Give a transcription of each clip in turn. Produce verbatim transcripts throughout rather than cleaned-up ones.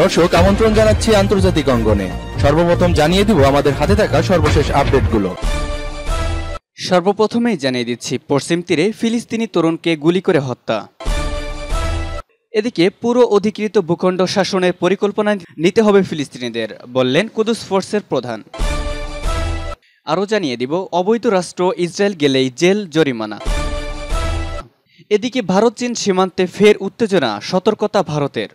दर्शक আমন্ত্রণ জানাচ্ছি আন্তর্জাতিক অঙ্গনে। সর্বপ্রথম জানিয়ে দিব আমাদের হাতে থাকা সর্বশেষ আপডেটগুলো। সর্বপ্রথমেই জানিয়ে দিচ্ছি পশ্চিম তীরে ফিলিস্তিনি তরুণকে গুলি করে হত্যা। এদিকে পুরো অধিকৃত ভূখণ্ড শাসনের পরিকল্পনা নিতে হবে ফিলিস্তিনিদের, বললেন কুদুস ফোর্সের প্রধান। আরও জানিয়ে দিব অবৈধ রাষ্ট্র ইসরায়েল গেলেই জেল জরিমানা। এদিকে ভারত চীন সীমান্তে ফের উত্তেজনা, সতর্কতা ভারতের।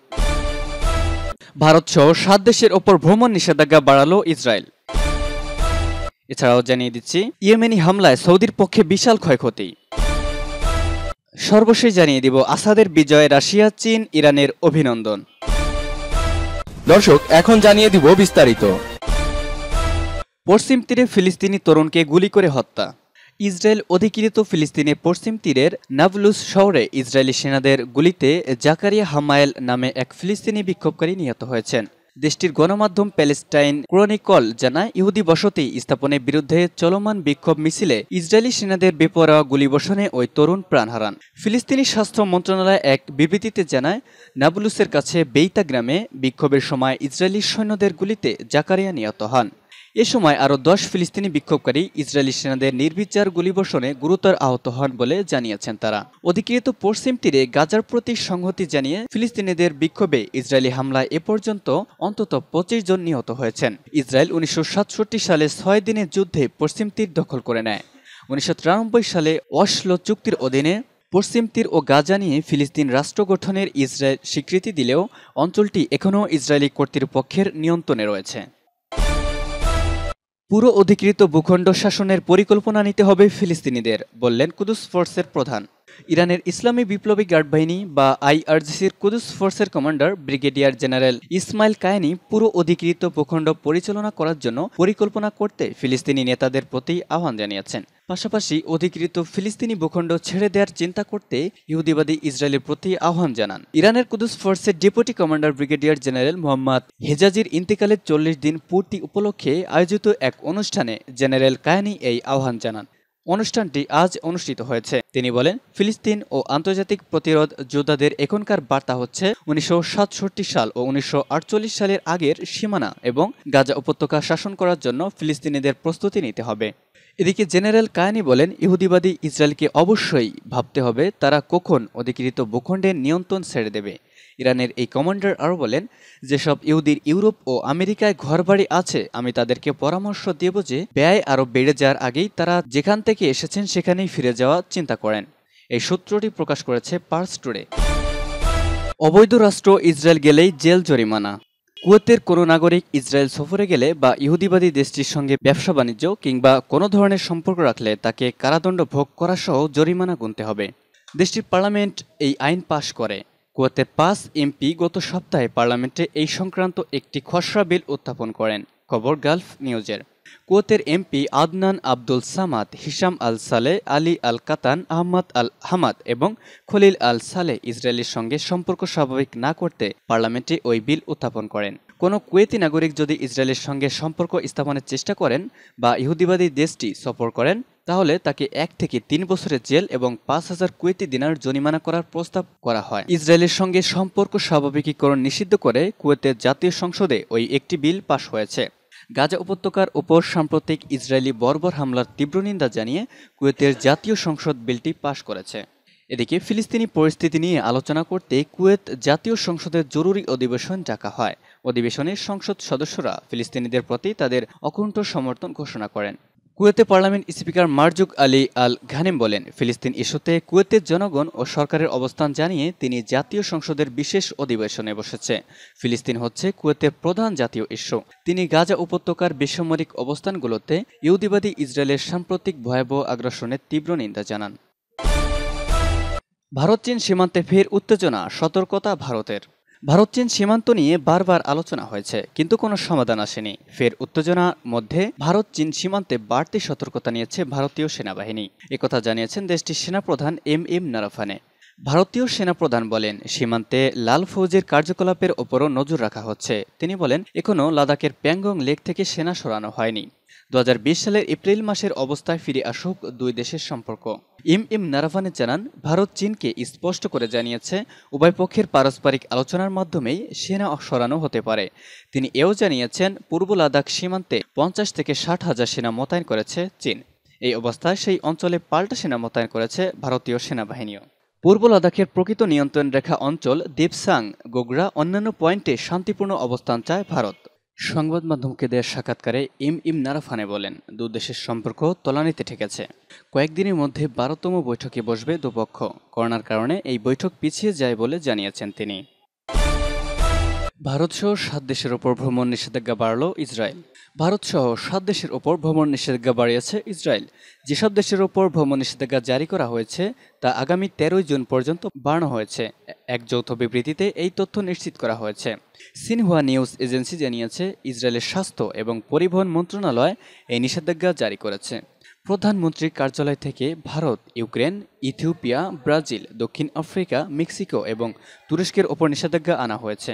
ভারত সহ সাত দেশের ওপর ভ্রমণ নিষেধাজ্ঞা বাড়ালো ইসরায়েল। এছাড়াও জানিয়ে দিচ্ছি ইয়েমেনি হামলায় সৌদির পক্ষে বিশাল ক্ষয়ক্ষতি। সর্বশেষ জানিয়ে দিব আসাদের বিজয়, রাশিয়া চীন ইরানের অভিনন্দন। দর্শক এখন জানিয়ে দিব বিস্তারিত। পশ্চিম তীরে ফিলিস্তিনি তরুণকে গুলি করে হত্যা। ইসরায়েল অধিকৃত ফিলিস্তিনে পশ্চিম তীরের নাবলুস শহরে ইসরায়েলি সেনাদের গুলিতে জাকারিয়া হামায়েল নামে এক ফিলিস্তিনি বিক্ষোভকারী নিহত হয়েছেন। দেশটির গণমাধ্যম প্যালেস্টাইন ক্রনিকল জানায়, ইহুদি বসতি স্থাপনের বিরুদ্ধে চলমান বিক্ষোভ মিছিলে ইসরায়েলি সেনাদের বেপরোয়া গুলিবর্ষণে ওই তরুণ প্রাণ হারান। ফিলিস্তিনি স্বাস্থ্য মন্ত্রণালয় এক বিবৃতিতে জানায়, নাবলুসের কাছে বেইতা গ্রামে বিক্ষোভের সময় ইসরায়েলি সৈন্যদের গুলিতে জাকারিয়া নিহত হন। এ সময় আরও দশ ফিলিস্তিনি বিক্ষোভকারী ইসরায়েলি সেনাদের নির্বিচার গুলিবর্ষণে গুরুতর আহত হন বলে জানিয়েছেন তারা। অধিকৃত পশ্চিম তীরে গাজার প্রতি সংহতি জানিয়ে ফিলিস্তিনিদের বিক্ষোভে ইসরায়েলি হামলায় এ পর্যন্ত অন্তত পঁচিশ জন নিহত হয়েছেন। ইসরায়েল উনিশশো সাতষট্টি সালে ছয় দিনের যুদ্ধে পশ্চিম তীর দখল করে নেয়। উনিশশো তিরানব্বই সালে অসলো চুক্তির অধীনে পশ্চিম তীর ও গাজা নিয়ে ফিলিস্তিন রাষ্ট্র গঠনের ইসরায়েল স্বীকৃতি দিলেও অঞ্চলটি এখনও ইসরায়েলি কর্তৃপক্ষের নিয়ন্ত্রণে রয়েছে। পুরো অধিকৃত ভূখণ্ড শাসনের পরিকল্পনা নিতে হবে ফিলিস্তিনিদের, বললেন কুদুস ফোর্সের প্রধান। ইরানের ইসলামী বিপ্লবী গার্ড বাহিনী বা আইআরজিসির কুদুস ফোর্সের commander brigadier general Ismail Qaani পুরো অধিকৃত ভূখণ্ড পরিচালনা করার জন্য পরিকল্পনা করতে ফিলিস্তিনি নেতাদের প্রতি আহ্বান জানিয়েছেন। পাশাপাশি অধিকৃত ফিলিস্তিনি ভূখণ্ড ছেড়ে দেওয়ার চিন্তা করতে ইহুদিবাদী ইসরায়েলের প্রতি আহ্বান জানান। ইরানের কুদুস ফোর্সের deputy commander brigadier general Mohammad হেজাজির ইন্তেকালের চল্লিশ দিন পূর্তি উপলক্ষে আয়োজিত এক অনুষ্ঠানে জেনারেল কায়েনি এই আহ্বান জানান। অনুষ্ঠানটি আজ অনুষ্ঠিত হয়েছে। তিনি বলেন, ফিলিস্তিন ও আন্তর্জাতিক প্রতিরোধ যোদ্ধাদের এখনকার বার্তা হচ্ছে উনিশশো সাতষট্টি সাল ও উনিশশো আটচল্লিশ সালের আগের সীমানা এবং গাজা উপত্যকা শাসন করার জন্য ফিলিস্তিনিদের প্রস্তুতি নিতে হবে। এদিকে জেনারেল কায়েনি বলেন, ইহুদিবাদী ইসরায়েলকে অবশ্যই ভাবতে হবে তারা কখন অধিকৃত ভূখণ্ডের নিয়ন্ত্রণ ছেড়ে দেবে। ইরানের এই কমান্ডার আরও বলেন, যেসব ইহুদির ইউরোপ ও আমেরিকায় ঘরবাড়ি আছে আমি তাদেরকে পরামর্শ দেব যে ব্যয় আরও বেড়ে যাওয়ার আগেই তারা যেখান থেকে এসেছেন সেখানেই ফিরে যাওয়ার চিন্তা করেন। এই সূত্রটি প্রকাশ করেছে পার্স টুডে। অবৈধ রাষ্ট্র ইসরায়েল গেলেই জেল জরিমানা। কুয়েতের কোনো নাগরিক ইসরায়েল সফরে গেলে বা ইহুদিবাদী দেশটির সঙ্গে ব্যবসা বাণিজ্য কিংবা কোনো ধরনের সম্পর্ক রাখলে তাকে কারাদণ্ড ভোগ করা সহ জরিমানা গুনতে হবে। দেশটির পার্লামেন্ট এই আইন পাশ করে। কুয়েতের পাঁচ এমপি গত সপ্তাহে পার্লামেন্টে এই সংক্রান্ত একটি খসড়া বিল উত্থাপন করেন, খবর গালফ নিউজের। কুয়েতের MP Adnan Abdul Samad, Hisham Al Saleh, Ali আল কাতান, আহমদ আল হামাদ এবং খলিল আল সালে ইসরায়েলের সঙ্গে সম্পর্ক স্বাভাবিক না করতে পার্লামেন্টে ওই বিল উত্থাপন করেন। কোনো কুয়েতি নাগরিক যদি ইসরায়েলের সঙ্গে সম্পর্ক স্থাপনের চেষ্টা করেন বা ইহুদিবাদী দেশটি সফর করেন তাহলে তাকে এক থেকে তিন বছরের জেল এবং পাঁচ হাজার কুয়েতি দিনার জরিমানা করার প্রস্তাব করা হয়। ইসরায়েলের সঙ্গে সম্পর্ক স্বাভাবিকীকরণ নিষিদ্ধ করে কুয়েতের জাতীয় সংসদে ওই একটি বিল পাশ হয়েছে। গাজা উপত্যকার ওপর সাম্প্রতিক ইসরায়েলি বর্বর হামলার তীব্র নিন্দা জানিয়ে কুয়েতের জাতীয় সংসদ বিলটি পাশ করেছে। এদিকে ফিলিস্তিনি পরিস্থিতি নিয়ে আলোচনা করতে কুয়েত জাতীয় সংসদের জরুরি অধিবেশন ডাকা হয়। অধিবেশনে সংসদ সদস্যরা ফিলিস্তিনিদের প্রতি তাদের অকুণ্ঠ সমর্থন ঘোষণা করেন। কুয়েতে parliament speaker Marzouq Ali Al Ghanim বলেন, ফিলিস্তিন ইস্যুতে কুয়েতের জনগণ ও সরকারের অবস্থান জানিয়ে তিনি জাতীয় সংসদের বিশেষ অধিবেশনে বসেছে। ফিলিস্তিন হচ্ছে কুয়েতের প্রধান জাতীয় ইস্যু। তিনি গাজা উপত্যকার বেসামরিক অবস্থানগুলোতে ইহুদিবাদী ইসরায়েলের সাম্প্রতিক ভয়াবহ আগ্রাসনের তীব্র নিন্দা জানান। ভারত চীন সীমান্তে ফের উত্তেজনা, সতর্কতা ভারতের। ভারত চীন সীমান্ত নিয়ে বারবার আলোচনা হয়েছে কিন্তু কোনো সমাধান আসেনি। ফের উত্তেজনার মধ্যে ভারত চীন সীমান্তে বাড়তি সতর্কতা নিয়েছে ভারতীয় সেনাবাহিনী, একথা জানিয়েছেন দেশটির সেনাপ্রধান এম এম নারাফানে। ভারতীয় সেনাপ্রধান বলেন, সীমান্তে লাল ফৌজের কার্যকলাপের ওপরও নজর রাখা হচ্ছে। তিনি বলেন, এখনও লাদাখের প্যাংগং লেক থেকে সেনা সরানো হয়নি। दो हज़ार बीस সালের এপ্রিল মাসের অবস্থায় ফিরে আসুক দুই দেশের সম্পর্ক। এম এম নারাভানে জানান, ভারত চীনকে স্পষ্ট করে জানিয়েছে উভয় পক্ষের পারস্পরিক আলোচনার মাধ্যমেই সেনা সরানো হতে পারে। তিনি এও জানিয়েছেন পূর্ব লাদাখ সীমান্তে পঞ্চাশ থেকে ষাট হাজার সেনা মোতায়েন করেছে চীন। এই অবস্থায় সেই অঞ্চলে পাল্টা সেনা মোতায়েন করেছে ভারতীয় সেনাবাহিনীও। পূর্ব লাদাখের প্রকৃত নিয়ন্ত্রণ রেখা অঞ্চল দিপসাং, গোগরা অন্যান্য পয়েন্টে শান্তিপূর্ণ অবস্থান চায় ভারত। সংবাদ মাধ্যমকে দেয়া সাক্ষাৎকারে এম ইম নারাফানে বলেন, দুই দেশের সম্পর্ক তলানিতে ঠেকেছে। কয়েকদিনের মধ্যে বারোতম বৈঠকে বসবে দুপক্ষ। করোনার কারণে এই বৈঠক পিছিয়ে যায় বলে জানিয়েছেন তিনি। ভারতসহ সাত দেশের ওপর ভ্রমণ নিষেধাজ্ঞা বাড়ল ইসরায়েল। ভারতসহ সাত দেশের ওপর ভ্রমণ নিষেধাজ্ঞা বাড়িয়েছে ইসরায়েল। যেসব দেশের ওপর ভ্রমণ নিষেধাজ্ঞা জারি করা হয়েছে তা আগামী তেরোই জুন পর্যন্ত বাড়ানো হয়েছে। এক যৌথ বিবৃতিতে এই তথ্য নিশ্চিত করা হয়েছে। সিনহুয়া নিউজ এজেন্সি জানিয়েছে ইসরায়েলের স্বাস্থ্য এবং পরিবহন মন্ত্রণালয় এই নিষেধাজ্ঞা জারি করেছে। প্রধানমন্ত্রীর কার্যালয় থেকে ভারত, ইউক্রেন, ইথিওপিয়া, ব্রাজিল, দক্ষিণ আফ্রিকা, মেক্সিকো এবং তুরস্কের ওপর নিষেধাজ্ঞা আনা হয়েছে।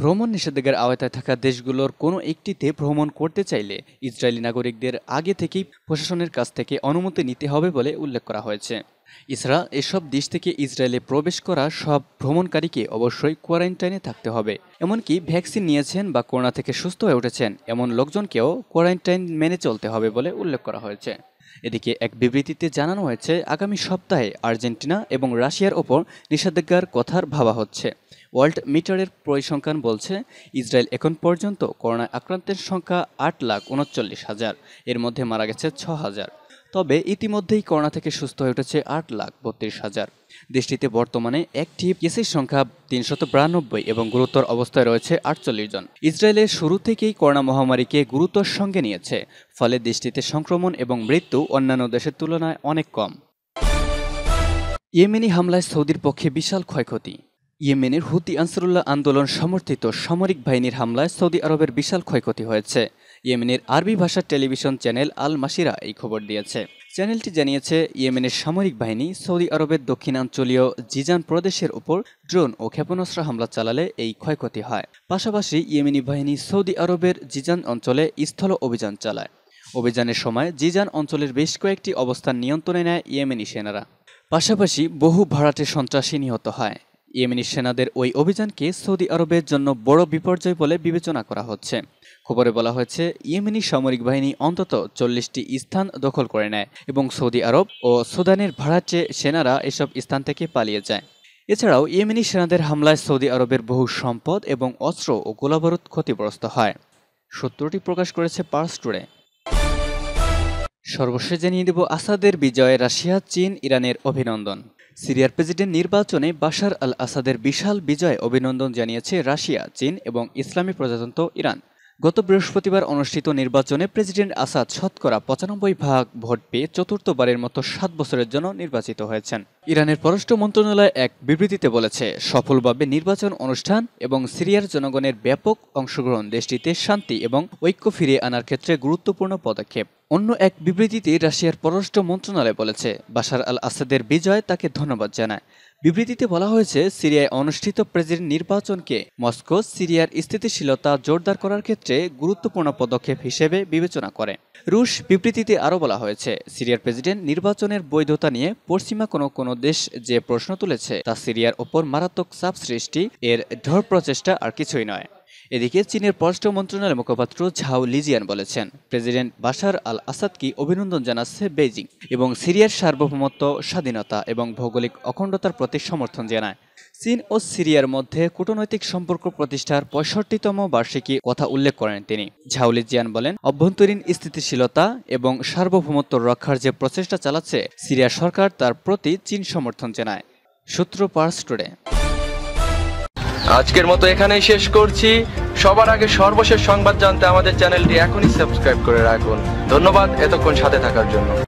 ভ্রমণ নিষেধাজ্ঞার আওতায় থাকা দেশগুলোর কোনো একটিতে ভ্রমণ করতে চাইলে ইসরায়েলি নাগরিকদের আগে থেকেই প্রশাসনের কাছ থেকে অনুমতি নিতে হবে বলে উল্লেখ করা হয়েছে। এছাড়া এসব দেশ থেকে ইসরায়েলে প্রবেশ করা সব ভ্রমণকারীকে অবশ্যই কোয়ারেন্টাইনে থাকতে হবে। এমনকি ভ্যাকসিন নিয়েছেন বা করোনা থেকে সুস্থ হয়ে উঠেছেন এমন লোকজনকেও কোয়ারেন্টাইন মেনে চলতে হবে বলে উল্লেখ করা হয়েছে। এদিকে এক বিবৃতিতে জানানো হয়েছে আগামী সপ্তাহে আর্জেন্টিনা এবং রাশিয়ার ওপর নিষেধাজ্ঞার কথার ভাবা হচ্ছে। ওয়ার্ল্ড মিটারের পরিসংখ্যান বলছে ইসরায়েল এখন পর্যন্ত করোনায় আক্রান্তের সংখ্যা আট লাখ উনচল্লিশ হাজার, এর মধ্যে মারা গেছে ছ হাজার। তবে ইতিমধ্যেই করোনা থেকে সুস্থ হয়ে উঠেছে আট লাখ বত্রিশ হাজার। দেশটিতে বর্তমানে অ্যাক্টিভ কেসের সংখ্যা তিনশত বিরানব্বই এবং গুরুতর অবস্থায় রয়েছে আটচল্লিশ জন। ইসরায়েলের শুরু থেকেই করোনা মহামারীকে গুরুতর সঙ্গে নিয়েছে, ফলে দেশটিতে সংক্রমণ এবং মৃত্যু অন্যান্য দেশের তুলনায় অনেক কম। ইয়েমেনি হামলায় সৌদির পক্ষে বিশাল ক্ষয়ক্ষতি। ইয়েমেনের হুতি আনসারুল্লাহ আন্দোলন সমর্থিত সামরিক বাহিনীর হামলায় সৌদি আরবের বিশাল ক্ষয়ক্ষতি হয়েছে। ইয়েমেনের আরবি ভাষার টেলিভিশন চ্যানেল আল মাসিরা এই খবর দিয়েছে। চ্যানেলটি জানিয়েছে ইয়েমেনের সামরিক বাহিনী সৌদি আরবের দক্ষিণাঞ্চলীয় জিজান প্রদেশের উপর ড্রোন ও ক্ষেপণাস্ত্র হামলা চালালে এই ক্ষয়ক্ষতি হয়। পাশাপাশি ইয়েমেনি বাহিনী সৌদি আরবের জিজান অঞ্চলে স্থল অভিযান চালায়। অভিযানের সময় জিজান অঞ্চলের বেশ কয়েকটি অবস্থান নিয়ন্ত্রণে নেয় ইয়েমেনি সেনারা। পাশাপাশি বহু ভাড়াটে সন্ত্রাসী নিহত হয়। ইয়েমেনি সেনাদের ওই অভিযানকে সৌদি আরবের জন্য বড় বিপর্যয় বলে বিবেচনা করা হচ্ছে। খবরে বলা হয়েছে ইয়েমেনি সামরিক বাহিনী অন্তত চল্লিশটি স্থান দখল করে নেয় এবং সৌদি আরব ও সুদানের ভাড়াটে সেনারা এসব স্থান থেকে পালিয়ে যায়। এছাড়াও ইয়েমেনি সেনাদের হামলায় সৌদি আরবের বহু সম্পদ এবং অস্ত্র ও গোলাবারুদ ক্ষতিগ্রস্ত হয়। সূত্রটি প্রকাশ করেছে পার্স টুডে। সর্বশেষ জানিয়ে দেব আসাদের বিজয়ে রাশিয়া, চীন, ইরানের অভিনন্দন। সিরিয়ার প্রেসিডেন্ট নির্বাচনে বাশার আল আসাদের বিশাল বিজয় অভিনন্দন জানিয়েছে রাশিয়া, চীন এবং ইসলামী প্রজাতন্ত্র ইরান। গত বৃহস্পতিবার অনুষ্ঠিত নির্বাচনে প্রেসিডেন্ট আসাদ শতকরা পঁচানব্বই ভাগ ভোট পেয়ে চতুর্থবারের মতো সাত বছরের জন্য নির্বাচিত হয়েছেন। ইরানের পররাষ্ট্র মন্ত্রণালয় এক বিবৃতিতে বলেছে সফলভাবে নির্বাচন অনুষ্ঠান এবং সিরিয়ার জনগণের ব্যাপক অংশগ্রহণ দেশটিতে শান্তি এবং ঐক্য ফিরিয়ে আনার ক্ষেত্রে গুরুত্বপূর্ণ পদক্ষেপ। অন্য এক বিবৃতিতে রাশিয়ার পররাষ্ট্র মন্ত্রণালয় বলেছে বাশার আল আসাদের বিজয় তাকে ধন্যবাদ জানায়। বিবৃতিতে বলা হয়েছে সিরিয়ায় অনুষ্ঠিত প্রেসিডেন্ট নির্বাচনকে মস্কো সিরিয়ার স্থিতিশীলতা জোরদার করার ক্ষেত্রে গুরুত্বপূর্ণ পদক্ষেপ হিসেবে বিবেচনা করে। রুশ বিবৃতিতে আরও বলা হয়েছে সিরিয়ার প্রেসিডেন্ট নির্বাচনের বৈধতা নিয়ে পশ্চিমা কোনো কোনো দেশ যে প্রশ্ন তুলেছে তা সিরিয়ার ওপর মারাত্মক চাপ সৃষ্টি এর ঢোর প্রচেষ্টা আর কিছুই নয়। এদিকে চীনের পররাষ্ট্র মন্ত্রণালয়ের মুখপাত্র ঝাও লিজিয়ান বলেছেন প্রেসিডেন্ট বাশার আল আসাদকে অভিনন্দন জানাচ্ছে বেজিং এবং সিরিয়ার সার্বভৌমত্ব, স্বাধীনতা এবং ভৌগোলিক অখণ্ডতার প্রতি সমর্থন জানায়। চীন ও সিরিয়ার মধ্যে কূটনৈতিক সম্পর্ক প্রতিষ্ঠার পঁয়ষট্টিতম বার্ষিকী কথা উল্লেখ করেন তিনি। ঝাও লিজিয়ান বলেন অভ্যন্তরীণ স্থিতিশীলতা এবং সার্বভৌমত্ব রক্ষার যে প্রচেষ্টা চালাচ্ছে সিরিয়া সরকার তার প্রতি চীন সমর্থন জানায়। সূত্র পার্স টুডে। আজকের মতো এখানেই শেষ করছি। সবার আগে সর্বশেষ সংবাদ জানতে আমাদের চ্যানেলটি এখনই সাবস্ক্রাইব করে রাখুন। ধন্যবাদ এতক্ষণ সাথে থাকার জন্য।